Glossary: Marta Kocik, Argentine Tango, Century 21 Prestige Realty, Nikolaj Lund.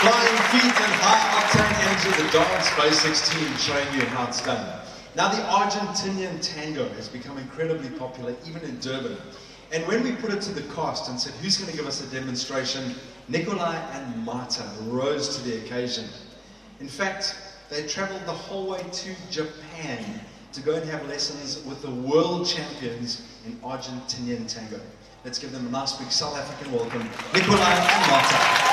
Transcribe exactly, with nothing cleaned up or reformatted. flying feet and high octane into the dance by sixteen, showing you how it's done. Now the Argentinian tango has become incredibly popular, even in Durban. And when we put it to the cast and said, who's going to give us a demonstration, Nikolaj and Marta rose to the occasion. In fact, they traveled the whole way to Japan to go and have lessons with the world champions in Argentinian tango. Let's give them a nice big South African welcome, Nikolaj and Marta.